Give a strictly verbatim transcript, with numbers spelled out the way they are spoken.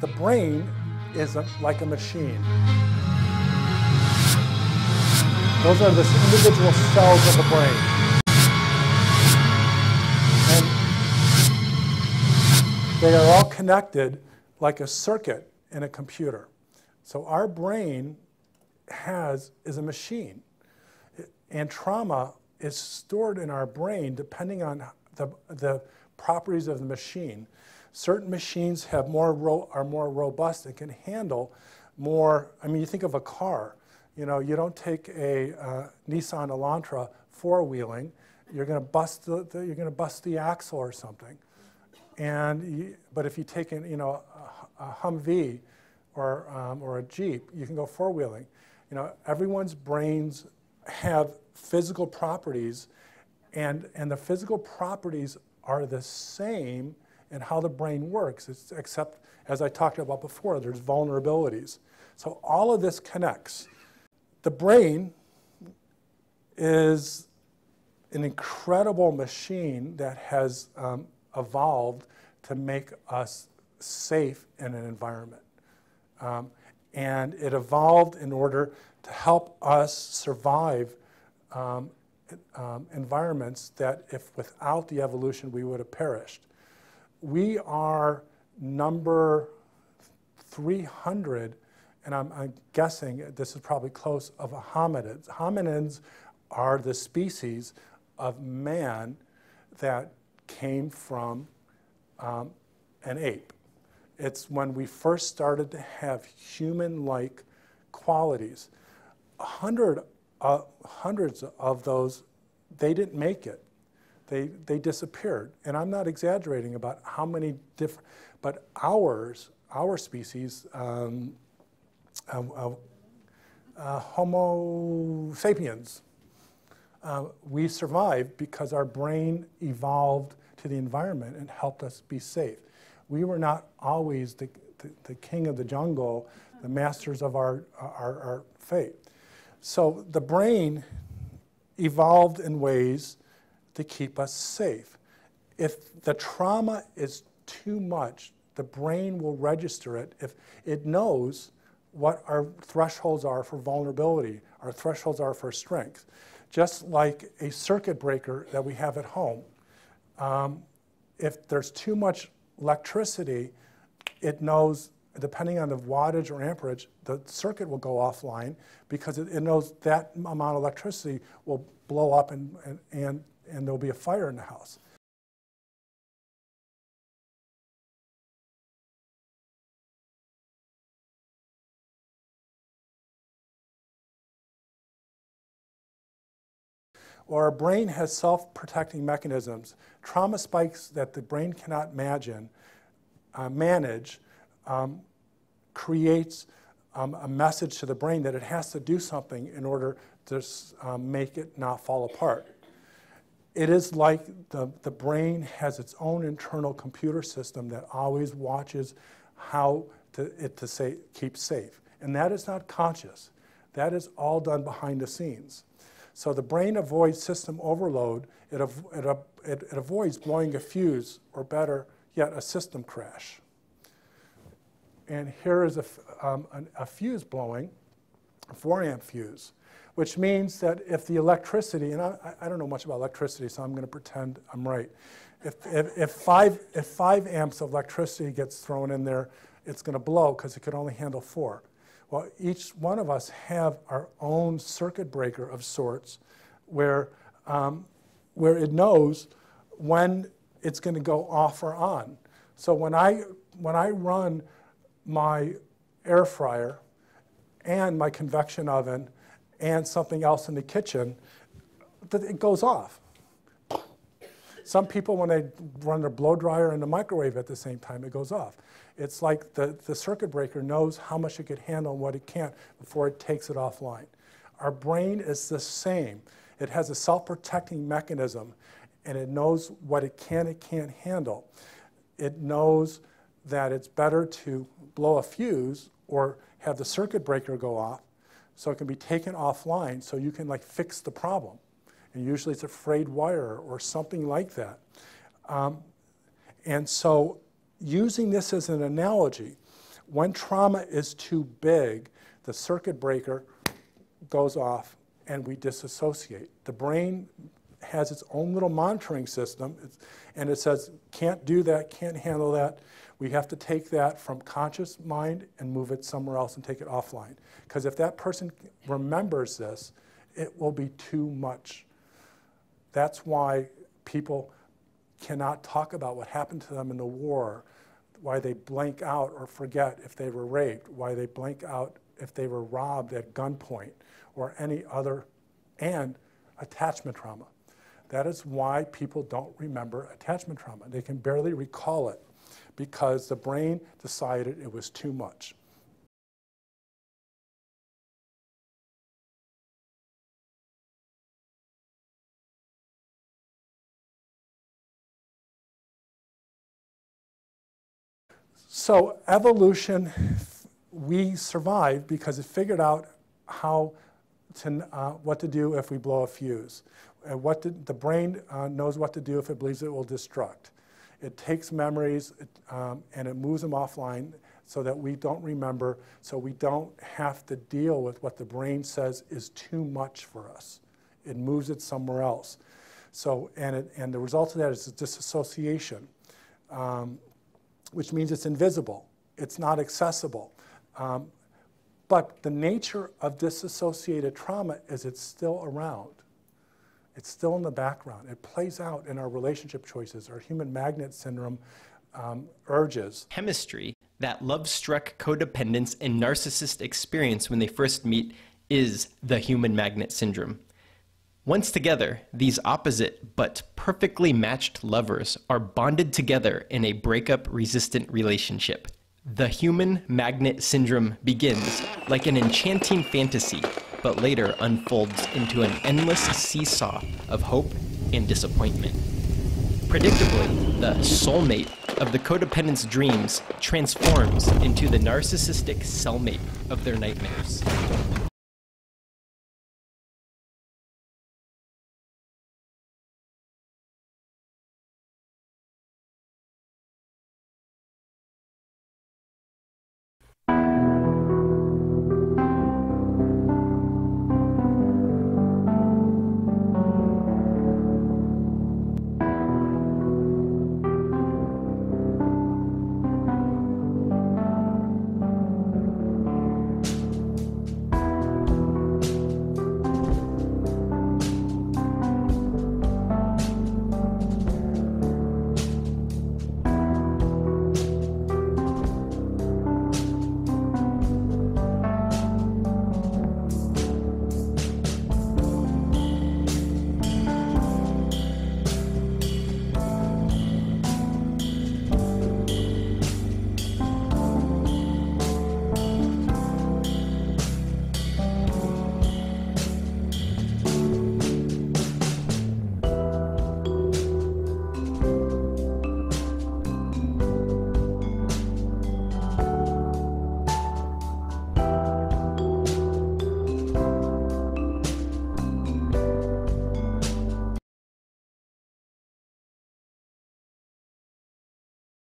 The brain isn't like a machine. Those are the individual cells of the brain. And they are all connected like a circuit in a computer. So our brain has, is a machine. And trauma is stored in our brain depending on the, the properties of the machine. Certain machines have more ro are more robust and can handle more. I mean, you think of a car. You know, you don't take a uh, Nissan Elantra four-wheeling. You're going to bust the, the you're going to bust the axle or something. And you, but if you take an you know a, a Humvee or um, or a Jeep, you can go four-wheeling. You know, everyone's brains have physical properties, and and the physical properties are the same. And how the brain works, it's, except, as I talked about before, there's vulnerabilities. So all of this connects. The brain is an incredible machine that has um, evolved to make us safe in an environment. Um, and it evolved in order to help us survive um, um, environments that, if without the evolution, we would have perished. We are number three hundred, and I'm, I'm guessing this is probably close, of hominids. Hominids are the species of man that came from um, an ape. It's when we first started to have human-like qualities. A hundred, uh, hundreds of those, they didn't make it. They, they disappeared. And I'm not exaggerating about how many different, but ours, our species, um, uh, uh, uh, Homo sapiens, uh, we survived because our brain evolved to the environment and helped us be safe. We were not always the, the, the king of the jungle, the masters of our, our, our fate. So the brain evolved in ways to keep us safe. If the trauma is too much, the brain will register it. If it knows what our thresholds are for vulnerability, our thresholds are for strength. Just like a circuit breaker that we have at home. Um, if there's too much electricity, it knows, depending on the wattage or amperage, the circuit will go offline because it, it knows that amount of electricity will blow up and, and, and and there'll be a fire in the house. Or our brain has self-protecting mechanisms. Trauma spikes that the brain cannot imagine, uh, manage, um, creates um, a message to the brain that it has to do something in order to um, make it not fall apart. It is like the, the brain has its own internal computer system that always watches how to, it to say, keep safe. And that is not conscious. That is all done behind the scenes. So the brain avoids system overload. It, av it, uh, it, it avoids blowing a fuse, or better yet, a system crash. And here is a, um, an, a fuse blowing, a four amp fuse. Which means that if the electricity, and I, I don't know much about electricity, so I'm going to pretend I'm right. If, if, if, five, if five amps of electricity gets thrown in there, it's going to blow because it could only handle four. Well, each one of us have our own circuit breaker of sorts where, um, where it knows when it's going to go off or on. So when I, when I run my air fryer and my convection oven and something else in the kitchen, it goes off. Some people, when they run their blow dryer and the microwave at the same time, it goes off. It's like the, the circuit breaker knows how much it could handle and what it can't before it takes it offline. Our brain is the same. It has a self-protecting mechanism, and it knows what it can and can't handle. It knows that it's better to blow a fuse or have the circuit breaker go off so it can be taken offline so you can like fix the problem. And usually it's a frayed wire or something like that. Um, and so using this as an analogy, when trauma is too big, the circuit breaker goes off and we disassociate. The brain has its own little monitoring system, and it says, can't do that, can't handle that. We have to take that from conscious mind and move it somewhere else and take it offline. Because if that person remembers this, it will be too much. That's why people cannot talk about what happened to them in the war, why they blank out or forget if they were raped, why they blank out if they were robbed at gunpoint, or any other, and attachment trauma. That is why people don't remember attachment trauma. They can barely recall it because the brain decided it was too much. So evolution, we survived because it figured out how to, uh, what to do if we blow a fuse. And what to, the brain uh, knows what to do if it believes it will destruct. It takes memories um, and it moves them offline so that we don't remember, so we don't have to deal with what the brain says is too much for us. It moves it somewhere else. So, and, it, and the result of that is disassociation, um, which means it's invisible. It's not accessible. Um, but the nature of disassociated trauma is it's still around. It's still in the background. It plays out in our relationship choices, our human magnet syndrome um, urges. Chemistry, that love-struck codependence and narcissist experience when they first meet, is the human magnet syndrome. Once together, these opposite but perfectly matched lovers are bonded together in a breakup-resistant relationship. The human magnet syndrome begins like an enchanting fantasy, but later unfolds into an endless seesaw of hope and disappointment. Predictably, the soulmate of the codependent's dreams transforms into the narcissistic cellmate of their nightmares.